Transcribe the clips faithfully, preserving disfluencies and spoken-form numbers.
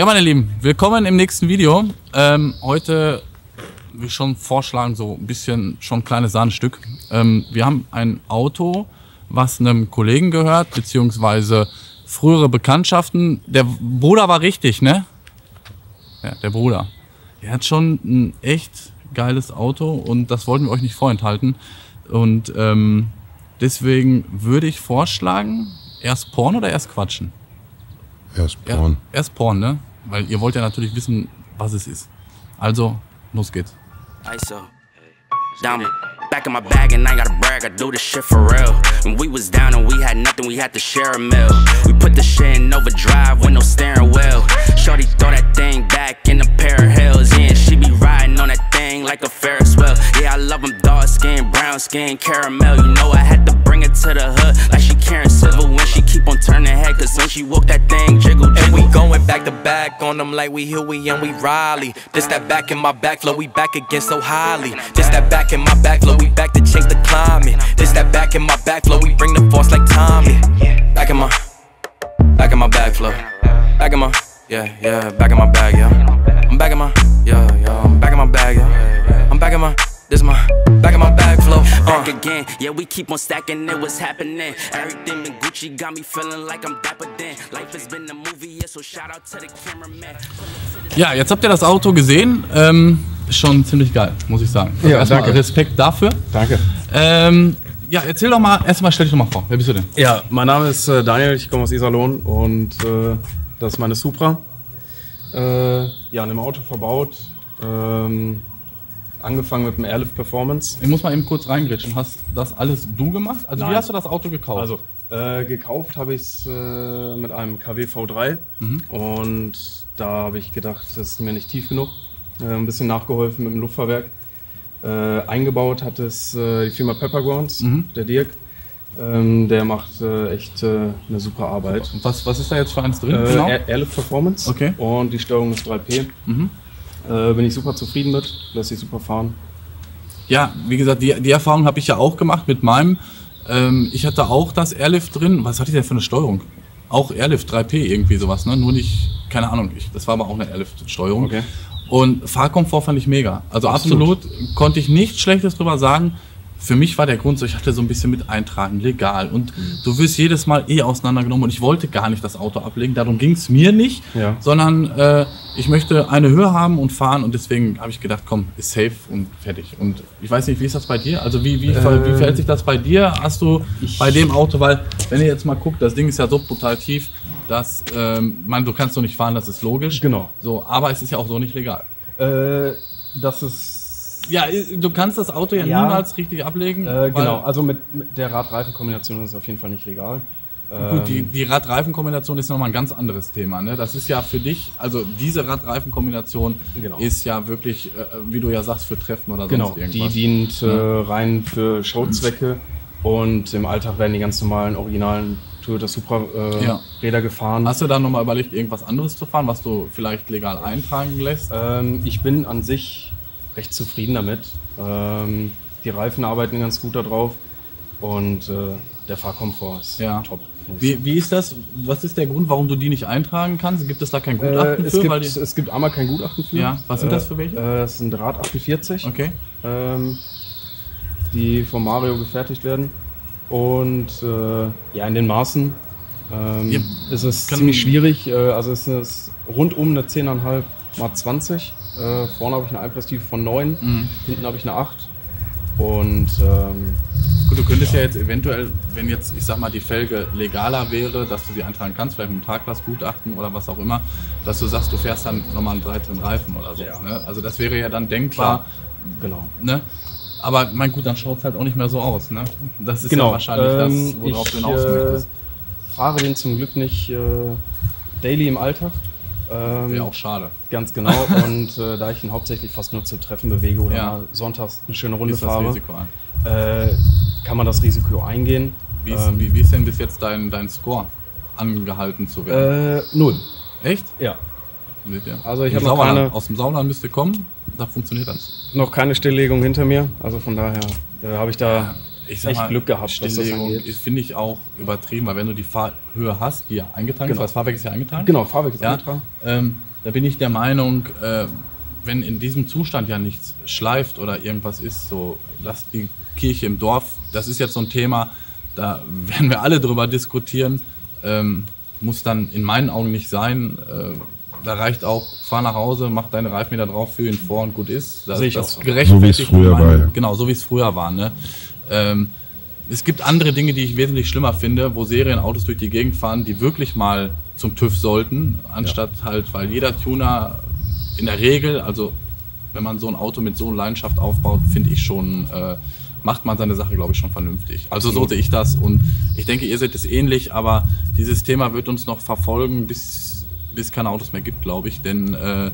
Ja, meine Lieben, willkommen im nächsten Video. Ähm, heute will ich schon vorschlagen, so ein bisschen schon ein kleines Sahnenstück. Ähm, wir haben ein Auto, was einem Kollegen gehört, beziehungsweise frühere Bekanntschaften. Der Bruder war richtig, ne? Ja, der Bruder. Er hat schon ein echt geiles Auto und das wollten wir euch nicht vorenthalten. Und ähm, deswegen würde ich vorschlagen, erst Porn oder erst Quatschen? Erst Porn. Er, erst Porn, ne? Weil ihr wollt ja natürlich wissen, was es ist. Also, los geht's. I S O. Down. Back in my bag and I gotta brag, I do this shit for real. When we was down and we had nothing, we had to share a meal. We put the shit in overdrive with no steering wheel. Shorty throw that thing back in a pair of heels. Yeah, and she be riding on that thing like a Ferris wheel. Yeah, I love them dark skin, brown skin, caramel. You know I had to bring it to the hood like she carrying silver when she keep on turning head. Cause when she walk that thing, jiggle, jiggle. And we going back to back on them like we Huey and we Riley. This that back in my back flow, we back again so highly. This that back in my back flow. We back to change the climate. This that back in my backflow. We bring the force like Tommy. Back in my, back in my backflow. Back in my, yeah, yeah. Back in my bag, yeah. I'm back in my, yeah, yeah. I'm back in my bag, yeah. I'm back in my, this my, back in my backflow. Uh. Back again, yeah. We keep on stacking it. What's happening? Everything in Gucci got me feeling like I'm dapper then. Life has been a movie, yeah. So shout out to the cameraman. Ja, jetzt habt ihr das Auto gesehen. Ähm Schon ziemlich geil, muss ich sagen. Also ja, erstmal danke. Respekt dafür. Danke. Ähm, ja, erzähl doch mal, erstmal stell dich doch mal vor. Wer bist du denn? Ja, mein Name ist äh, Daniel, ich komme aus Iserlohn und äh, das ist meine Supra. Äh, ja, in einem Auto verbaut. Ähm, angefangen mit dem Airlift Performance. Ich muss mal eben kurz reingrätschen. Hast das alles du gemacht? Also, nein. Wie hast du das Auto gekauft? Also, äh, gekauft habe ich es äh, mit einem K W V drei mhm. und da habe ich gedacht, das ist mir nicht tief genug. Ein bisschen nachgeholfen mit dem Luftfahrwerk. Äh, eingebaut hat es äh, die Firma Peppergrounds, mhm. der Dirk. Ähm, der macht äh, echt äh, eine super Arbeit. Und was, was ist da jetzt für eins drin? Äh, genau. Airlift Performance. Okay. Und die Steuerung ist drei P. Mhm. Äh, bin ich super zufrieden mit, lässt sich super fahren. Ja, wie gesagt, die, die Erfahrung habe ich ja auch gemacht mit meinem. Ähm, ich hatte auch das Airlift drin. Was hatte ich denn für eine Steuerung? Auch Airlift drei P irgendwie sowas, ne? Nur nicht, keine Ahnung, ich. Das war aber auch eine Airlift-Steuerung. Okay. Und Fahrkomfort fand ich mega. Also absolut, absolut konnte ich nichts Schlechtes drüber sagen. Für mich war der Grund so, ich hatte so ein bisschen mit Eintragen legal. Und mhm. du wirst jedes Mal eh auseinandergenommen und ich wollte gar nicht das Auto ablegen. Darum ging es mir nicht, ja. sondern äh, ich möchte eine Höhe haben und fahren. Und deswegen habe ich gedacht, komm, ist safe und fertig. Und ich weiß nicht, wie ist das bei dir? Also wie, wie, äh, wie verhält sich das bei dir? Hast du bei dem Auto, weil wenn ihr jetzt mal guckt, das Ding ist ja so brutal tief. Das, ähm, man, du kannst doch nicht fahren, das ist logisch. Genau. So, aber es ist ja auch so nicht legal. Äh, das ist... Ja, du kannst das Auto ja, ja niemals richtig ablegen. Äh, genau, also mit, mit der Rad-Reifen-Kombination ist es auf jeden Fall nicht legal. Gut, ähm, die, die Rad-Reifen-Kombination ist nochmal ein ganz anderes Thema. Ne? Das ist ja für dich, also diese Rad-Reifen-Kombination genau. ist ja wirklich, äh, wie du ja sagst, für Treffen oder sonst genau, irgendwas. Die dient äh, rein für Showzwecke und im Alltag werden die ganz normalen, originalen das Supra-Räder äh, ja. gefahren. Hast du da nochmal überlegt, irgendwas anderes zu fahren, was du vielleicht legal eintragen lässt? Ähm, ich bin an sich recht zufrieden damit. Ähm, die Reifen arbeiten ganz gut da drauf und äh, der Fahrkomfort ist ja. top. Wie, wie ist das? Was ist der Grund, warum du die nicht eintragen kannst? Gibt es da kein Gutachten äh, es für? Gibt, weil es gibt einmal kein Gutachten für. Ja. Was sind äh, das für welche? Äh, das sind Rad achtundvierzig, okay. ähm, die von Mario gefertigt werden. Und äh, ja, in den Maßen ähm, ja, ist es ziemlich schwierig. Äh, also es ist rundum eine zehn Komma fünf mal zwanzig. Äh, vorne habe ich eine Einpresstiefe von neun, mhm. hinten habe ich eine acht. Und ähm, gut, du könntest ja. ja jetzt eventuell, wenn jetzt, ich sag mal, die Felge legaler wäre, dass du sie eintragen kannst, vielleicht mit einem Taglastgutachten oder was auch immer, dass du sagst, du fährst dann nochmal einen dreizehn Reifen oder so. Ja. Ne? Also das wäre ja dann denkbar. Klar. Genau. Ne? Aber mein gut, dann schaut es halt auch nicht mehr so aus, ne? Das ist genau. ja wahrscheinlich das, worauf ähm, du hinaus möchtest. Ich äh, fahre den zum Glück nicht äh, daily im Alltag. Ähm, Wäre auch schade. Ganz genau. Und äh, da ich ihn hauptsächlich fast nur zum Treffen bewege oder ja. mal sonntags eine schöne Runde fahre, äh, kann man das Risiko eingehen. Wie ist, ähm, wie, wie ist denn bis jetzt dein, dein Score angehalten zu werden? Äh, null. Echt? Ja. Also ich habe noch keine, aus dem Sauerland müsste kommen, da funktioniert das. Noch keine Stilllegung hinter mir, also von daher äh, habe ich da ja, ich echt mal, Glück gehabt. Stilllegung finde ich auch übertrieben, weil wenn du die Fahrhöhe hast, die ja eingetragen genau. ist, weil das Fahrwerk ist ja eingetragen. Genau, Fahrwerk ist ja, eingetragen. Ähm, Da bin ich der Meinung, äh, wenn in diesem Zustand ja nichts schleift oder irgendwas ist, so lasst die Kirche im Dorf. Das ist jetzt so ein Thema, da werden wir alle drüber diskutieren. Ähm, muss dann in meinen Augen nicht sein. Äh, da reicht auch, fahr nach Hause, mach deine Reifen wieder drauf, führ ihn vor und gut ist. Das ist das gerechtfertigt. So wie es früher war. Ja. Genau, so wie es früher war. Ne? Ähm, es gibt andere Dinge, die ich wesentlich schlimmer finde, wo Serienautos durch die Gegend fahren, die wirklich mal zum TÜV sollten, anstatt ja. halt, weil jeder Tuner in der Regel, also wenn man so ein Auto mit so einer Leidenschaft aufbaut, finde ich schon, äh, macht man seine Sache, glaube ich, schon vernünftig. Also so sehe ich das und ich denke, ihr seht es ähnlich, aber dieses Thema wird uns noch verfolgen, bis es keine Autos mehr gibt, glaube ich, denn äh,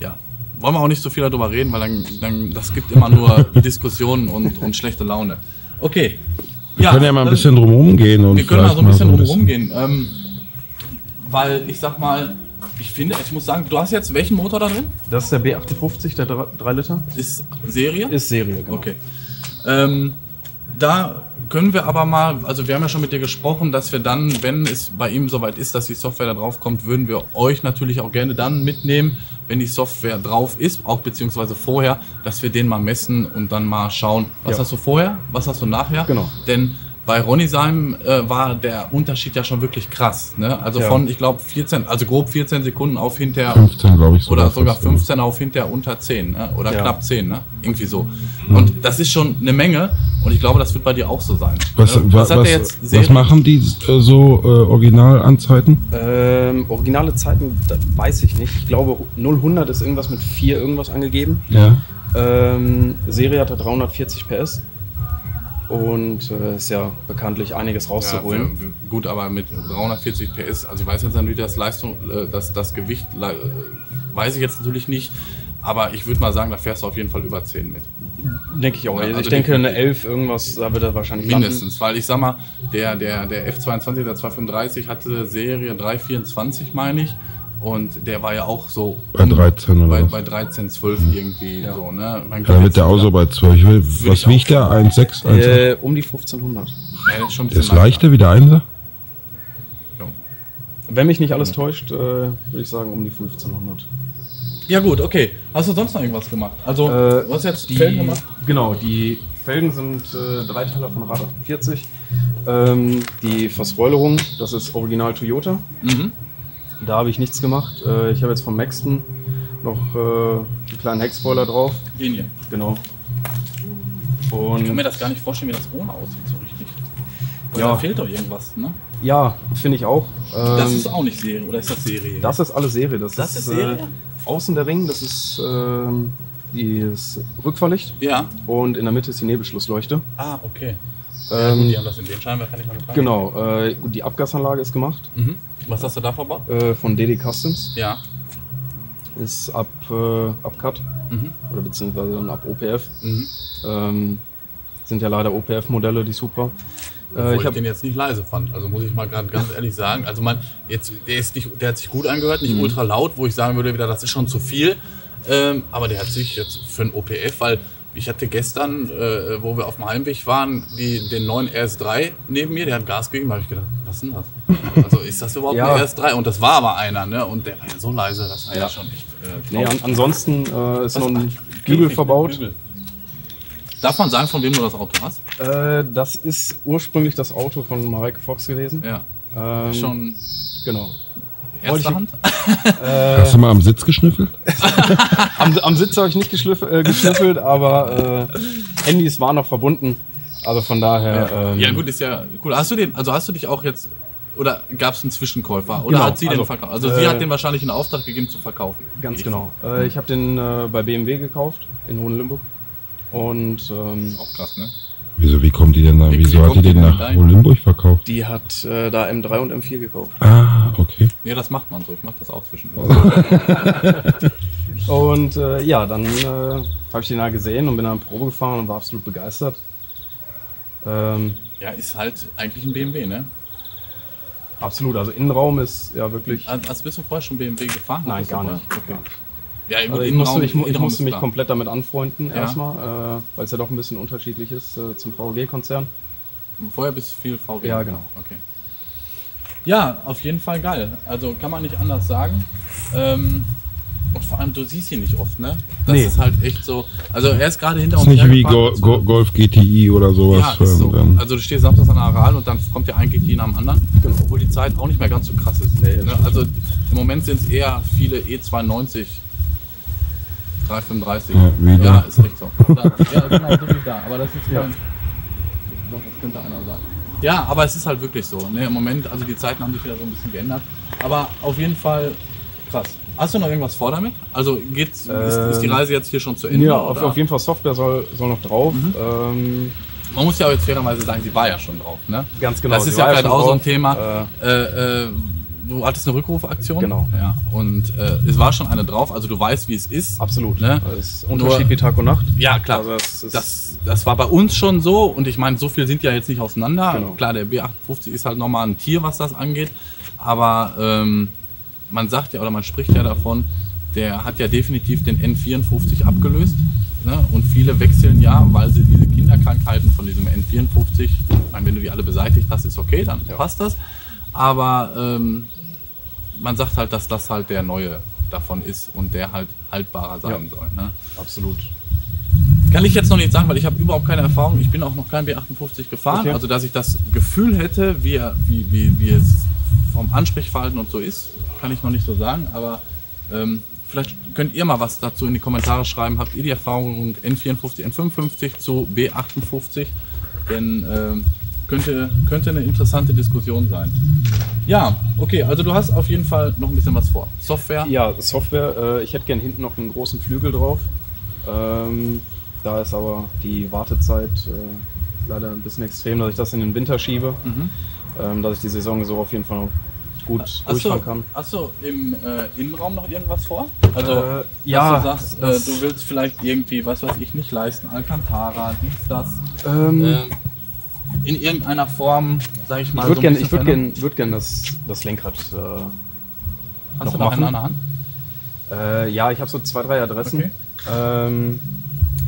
ja, wollen wir auch nicht so viel darüber reden, weil dann, dann das gibt immer nur Diskussionen und, und schlechte Laune. Okay. Wir ja, können ja mal ein bisschen drum rumgehen. Und wir können also ein bisschen drum rumgehen, ähm, weil ich sag mal, ich finde, ich muss sagen, du hast jetzt welchen Motor da drin? Das ist der B achtundfünfzig, der drei Liter. Ist Serie? Ist Serie, genau. Okay. Ähm, da können wir aber mal, also wir haben ja schon mit dir gesprochen, dass wir dann, wenn es bei ihm soweit ist, dass die Software da drauf kommt, würden wir euch natürlich auch gerne dann mitnehmen, wenn die Software drauf ist, auch beziehungsweise vorher, dass wir den mal messen und dann mal schauen, was ja. hast du vorher, was hast du nachher. Genau. Denn bei Ronny seinem äh, war der Unterschied ja schon wirklich krass. Ne? Also ja. von, ich glaube, vierzehn, also grob vierzehn Sekunden auf hinterher. fünfzehn, glaube ich. Sogar oder sogar fünfzehn auf hinterher unter zehn. Ne? Oder ja. knapp zehn. Ne? Irgendwie so. Mhm. Und das ist schon eine Menge. Und ich glaube, das wird bei dir auch so sein. Was, ne? was, was, hat der jetzt was machen die äh, so äh, Originalanzeiten? Ähm, originale Zeiten, das weiß ich nicht. Ich glaube, null hundert ist irgendwas mit vier irgendwas angegeben. Ja. Ähm, Serie hat er dreihundertvierzig P S. Und äh, ist ja bekanntlich einiges rauszuholen. Ja, für, gut, aber mit dreihundertvierzig P S, also ich weiß jetzt natürlich das Leistung, äh, das, das Gewicht äh, weiß ich jetzt natürlich nicht, aber ich würde mal sagen, da fährst du auf jeden Fall über zehn mit. Denke ich auch. Ja, also ich denke eine elf irgendwas, da wird er wahrscheinlich mindestens, landen. Weil ich sag mal, der, der, der F zweiundzwanzig, der zweihundertfünfunddreißig hatte Serie dreihundertvierundzwanzig, meine ich. Und der war ja auch so bei dreizehn, oder bei, bei dreizehn, zwölf irgendwie ja. so, ne? Mein ja, wird der auch so bei zwölf. Will, was wiegt der? eins Komma sechs? Äh, um die fünfzehnhundert. Ja, das ist, ist leichter wie der Einser? Ja. Wenn mich nicht alles ja. täuscht, äh, würde ich sagen um die fünfzehnhundert. Ja gut, okay. Hast du sonst noch irgendwas gemacht? Also, äh, du hast jetzt die Felgen gemacht? Genau, die Felgen sind äh, Dreiteiler von Rad achtundvierzig. Ähm, die Verspoilerung, das ist original Toyota. Mhm. Da habe ich nichts gemacht. Ich habe jetzt von Maxton noch einen kleinen Heckspoiler drauf. Den hier? Genau. Und ich kann mir das gar nicht vorstellen, wie das ohne aussieht so richtig. Weil ja. da fehlt doch irgendwas, ne? Ja, finde ich auch. Das ist auch nicht Serie, oder ist das Serie? Das ist alles Serie. Das, das ist, ist Serie? Äh, außen der Ring, das ist äh, das Rückfahrlicht. Ja. Und in der Mitte ist die Nebelschlussleuchte. Ah, okay. Ja, gut, die haben das in den Scheinwerfer nicht mehr getragen. Genau, äh, gut, die Abgasanlage ist gemacht. Mhm. Was hast du da verbaut? Äh, von D D Customs. Ja. Ist ab, äh, ab Cut. Mhm. Oder beziehungsweise dann ab O P F. Mhm. Ähm, sind ja leider O P F-Modelle, die Supra. Äh, ich ich den jetzt nicht leise fand, also muss ich mal ganz ehrlich sagen. Also man, jetzt, der, ist nicht, der hat sich gut angehört, nicht mhm. ultra laut, wo ich sagen würde, wieder, das ist schon zu viel. Ähm, aber der hat sich jetzt für ein O P F, weil ich hatte gestern, äh, wo wir auf dem Heimweg waren, die, den neuen R S drei neben mir, der hat Gas gegeben, da habe ich gedacht, was ist denn das? Also ist das überhaupt ja. ein R S drei? Und das war aber einer, ne? Und der war ja so leise, das war ja, ja schon echt... Äh, nee, an, ansonsten äh, ist was? noch ein Bügel verbaut. Bügel. Darf man sagen, von wem du das Auto hast? Äh, das ist ursprünglich das Auto von Mareike Fox gewesen. Ja, ähm, schon... Genau. Erste Hand? Äh, Hast du mal am Sitz geschnüffelt? am, am Sitz habe ich nicht äh, geschnüffelt, aber äh, Handys waren noch verbunden. Also von daher. Ja, ähm, ja gut, ist ja cool. Hast du den, also hast du dich auch jetzt. Oder gab es einen Zwischenkäufer? Oder genau, hat sie also, den verkauft? Also äh, sie hat den wahrscheinlich in Auftrag gegeben zu verkaufen. Ganz ich genau. Äh, ich habe den äh, bei B M W gekauft in Hohenlimburg. Und ähm, auch krass, ne? Wieso, wie kommt die denn da? Wie, Wieso wie hat die den nach Hohenlimburg verkauft? Die hat äh, da M drei und M vier gekauft. Ah, okay. Ja, das macht man so. Ich mache das auch zwischendurch. Und äh, ja, dann äh, habe ich den da gesehen und bin dann in Probe gefahren und war absolut begeistert. Ähm, ja, ist halt eigentlich ein B M W, ne? Absolut. Also Innenraum ist ja wirklich... Also bist du vorher schon B M W gefahren? Nein, gar nicht. Okay. Gar nicht. Ja, also ich musste, ich, ich musste mich komplett damit anfreunden ja. erstmal, äh, weil es ja doch ein bisschen unterschiedlich ist äh, zum V W-Konzern. Vorher bist du viel V W. Ja, genau. Okay. Ja, auf jeden Fall geil. Also kann man nicht anders sagen. Ähm, Und vor allem, du siehst ihn nicht oft, ne? Das nee. Ist halt echt so. Also er ist gerade hinter uns nicht wie Go Go Golf G T I oder sowas. Ja, ist so. Also du stehst samstags an der Aral und dann kommt ja ein G T I nach dem anderen. Genau. Obwohl die Zeit auch nicht mehr ganz so krass ist. Nee, ne? Also im Moment sind es eher viele E zweiundneunzig, drei fünfunddreißig. Ja, ja, ja, ist echt so. Da, ja, genau, so wie da. Aber das ist ja. Kein, das könnte einer sein. Ja, aber es ist halt wirklich so. Ne? Im Moment, also die Zeiten haben sich wieder so ein bisschen geändert. Aber auf jeden Fall krass. Hast du noch irgendwas vor damit? Also geht's, ähm, ist, ist die Reise jetzt hier schon zu Ende? Ja, auf, auf jeden Fall Software soll, soll noch drauf. Mhm. Ähm, Man muss ja auch jetzt fairerweise sagen, sie war ja schon drauf. Ne? Ganz genau. Das ist ja vielleicht ja auch so ein Thema. Äh, äh, du hattest eine Rückrufaktion. Genau. Ja. Und äh, es war schon eine drauf, also du weißt, wie es ist. Absolut. Ne? Es ist Unterschied nur, wie Tag und Nacht. Ja, klar. Also das, ist das, das war bei uns schon so und ich meine, so viel sind ja jetzt nicht auseinander. Genau. Klar, der B achtundfünfzig ist halt nochmal ein Tier, was das angeht. Aber ähm, man sagt ja oder man spricht ja davon, der hat ja definitiv den N vierundfünfzig abgelöst. Ne? Und viele wechseln ja, weil sie diese Kinderkrankheiten von diesem N vierundfünfzig, ich meine, wenn du die alle beseitigt hast, ist okay, dann ja. passt das. Aber ähm, man sagt halt, dass das halt der neue davon ist und der halt haltbarer sein ja. soll. Ne? Absolut. Kann ich jetzt noch nicht sagen, weil ich habe überhaupt keine Erfahrung. Ich bin auch noch kein B achtundfünfzig gefahren. Okay. Also, dass ich das Gefühl hätte, wie, wie, wie, wie es vom Ansprechverhalten und so ist, kann ich noch nicht so sagen, aber ähm, vielleicht könnt ihr mal was dazu in die Kommentare schreiben. Habt ihr die Erfahrung N vierundfünfzig, N fünfundfünfzig zu B achtundfünfzig? Denn ähm, könnte, könnte eine interessante Diskussion sein. Ja, okay, also du hast auf jeden Fall noch ein bisschen was vor. Software? Ja, Software. Äh, ich hätte gern hinten noch einen großen Flügel drauf. Ähm, da ist aber die Wartezeit äh, leider ein bisschen extrem, dass ich das in den Winter schiebe. Mhm. Ähm, dass ich die Saison so auf jeden Fall noch gut Ach durchfahren so. Kann. Hast du im äh, Innenraum noch irgendwas vor? Also, äh, ja, du sagst, äh, du willst vielleicht irgendwie, was weiß ich, nicht leisten, Alcantara, dies, das, ähm, äh, in irgendeiner Form, sag ich mal. Ich würde so gerne würd gern, würd gern das, das Lenkrad äh, Hast noch du noch einen an der Hand? Äh, ja, ich habe so zwei, drei Adressen. Okay. Ähm,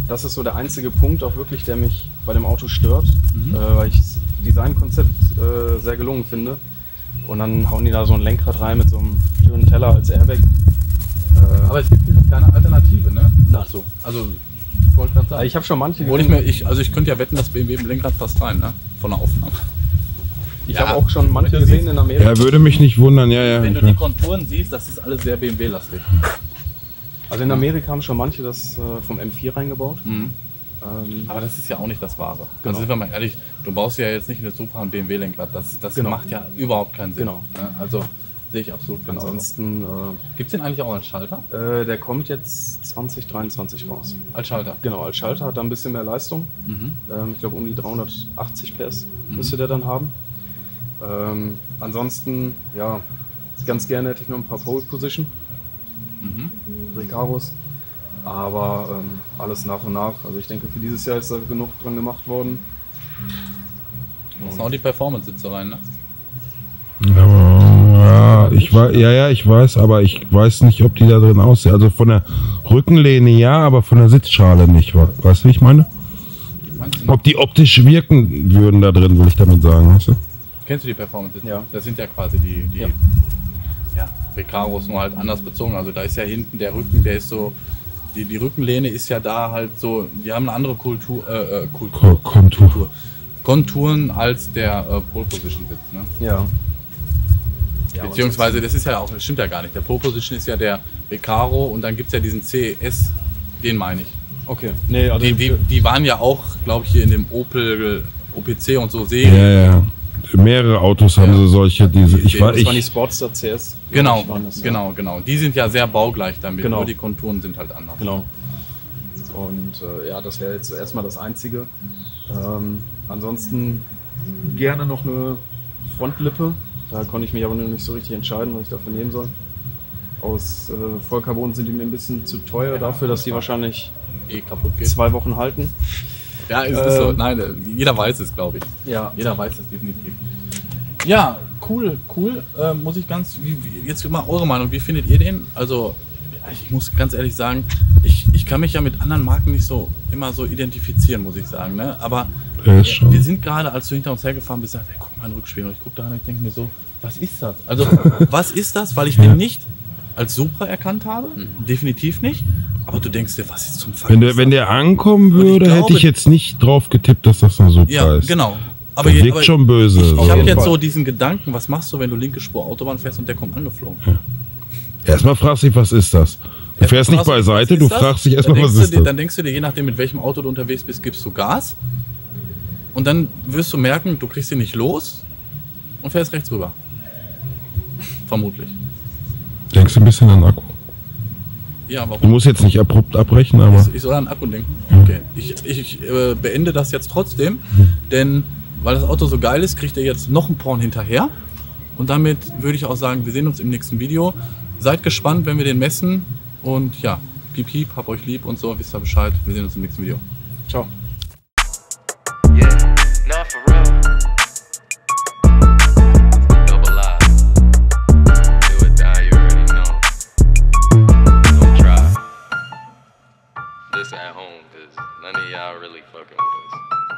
das ist so der einzige Punkt, auch wirklich, der mich bei dem Auto stört, mhm. äh, weil ich das Designkonzept äh, sehr gelungen finde. Und dann hauen die da so ein Lenkrad rein mit so einem schönen Teller als Airbag. Äh, Aber es gibt keine Alternative, ne? Ach so. Also, ich wollte gerade sagen. Ich habe schon manche gesehen. Ich mir, ich, also, ich könnte ja wetten, dass B M W im Lenkrad passt rein, ne? Von der Aufnahme. Ich ja, habe auch schon manche gesehen in Amerika. Ja, würde mich nicht wundern, ja, ja. Wenn du die Konturen siehst, das ist alles sehr B M W-lastig. Also, in Amerika haben schon manche das äh, vom M vier reingebaut. Mhm. Aber das ist ja auch nicht das Wahre. Genau. Also sind wir mal ehrlich, du baust ja jetzt nicht eine super ein B M W-Lenkrad. Das, das genau. macht ja überhaupt keinen Sinn. Genau. Also sehe ich absolut genau. Ansonsten äh, gibt es den eigentlich auch als Schalter? Äh, der kommt jetzt zwanzig dreiundzwanzig raus. Als Schalter? Genau, als Schalter. Hat da ein bisschen mehr Leistung. Mhm. Ähm, ich glaube um die dreihundertachtzig P S mhm. müsste der dann haben. Ähm, ansonsten, ja, ganz gerne hätte ich noch ein paar Pole Position. Mhm. Recaros. Aber ähm, alles nach und nach. Also ich denke, für dieses Jahr ist da genug dran gemacht worden. Da sind auch die Performance-Sitze rein, ne? Ja, ich weiß, ja, ja, ich weiß, aber ich weiß nicht, ob die da drin aussehen. Also von der Rückenlehne ja, aber von der Sitzschale nicht. Weißt du, wie ich meine? Ob die optisch wirken würden da drin, will ich damit sagen. Weißt du? Kennst du die Performance-Sitze? Ja. Das sind ja quasi die... die ja. ja, Recaros nur halt anders bezogen. Also da ist ja hinten der Rücken, der ist so... Die, die Rückenlehne ist ja da halt so, die haben eine andere Kultur, äh, Kultur, Kontur. Kultur, Konturen als der äh, Pole Position Sitz, ne? Ja. Beziehungsweise, das ist ja auch, das stimmt ja gar nicht. Der Pole Position ist ja der Recaro und dann gibt es ja diesen C S, den meine ich. Okay. Nee, also die, die, die waren ja auch, glaube ich, hier in dem Opel O P C und so Serien. Ja, ja. Mehrere Autos haben ja. so solche, diese. Ich war, das waren die Sports C S. Genau, das, genau, ja. genau. Die sind ja sehr baugleich damit, genau. nur die Konturen sind halt anders. Genau. Und äh, ja, das wäre jetzt erstmal das Einzige. Ähm, ansonsten gerne noch eine Frontlippe. Da konnte ich mich aber noch nicht so richtig entscheiden, was ich dafür nehmen soll. Aus äh, Vollcarbon sind die mir ein bisschen zu teuer ja, dafür, dass die wahrscheinlich eh kaputt geht. Zwei Wochen halten. Ja, ist ähm, so. Nein, jeder weiß es, glaube ich. Ja. Jeder weiß es definitiv. Ja, cool, cool. Äh, muss ich ganz. Wie, jetzt mal eure Meinung. Wie findet ihr den? Also, ich muss ganz ehrlich sagen, ich, ich kann mich ja mit anderen Marken nicht so immer so identifizieren, muss ich sagen. Ne? Aber ja, äh, wir sind gerade, als du hinter uns hergefahren bist, gesagt, ey, guck mal in den Rückspiegel. Ich gucke da und ich denke mir so, was ist das? Also, was ist das? Weil ich ja. den nicht als Supra erkannt habe. Definitiv nicht. Aber du denkst dir, was ist zum Fall? Wenn der, wenn der ankommen würde, ich glaube, hätte ich jetzt nicht drauf getippt, dass das ein Supra ja, ist. Ja, genau. Aber das wirkt schon böse. Ich, ich habe jetzt so diesen Gedanken, was machst du, wenn du linke Spur Autobahn fährst und der kommt angeflogen? Ja. Erstmal fragst du dich, was ist das? Du erst fährst nicht beiseite, du fragst dich erstmal, was ist dir, das? Dann denkst du dir, je nachdem, mit welchem Auto du unterwegs bist, gibst du Gas. Und dann wirst du merken, du kriegst ihn nicht los und fährst rechts rüber. Vermutlich. Denkst du ein bisschen an den Akku? Ja, warum? Du musst jetzt nicht abrupt abbrechen, aber... Ich soll an den Akku denken? Okay. Ich, ich äh, beende das jetzt trotzdem, denn weil das Auto so geil ist, kriegt er jetzt noch einen Porn hinterher. Und damit würde ich auch sagen, wir sehen uns im nächsten Video. Seid gespannt, wenn wir den messen. Und ja, piep, piep, hab euch lieb und so, wisst ihr Bescheid. Wir sehen uns im nächsten Video. Ciao. At home, because none of y'all really fucking with us.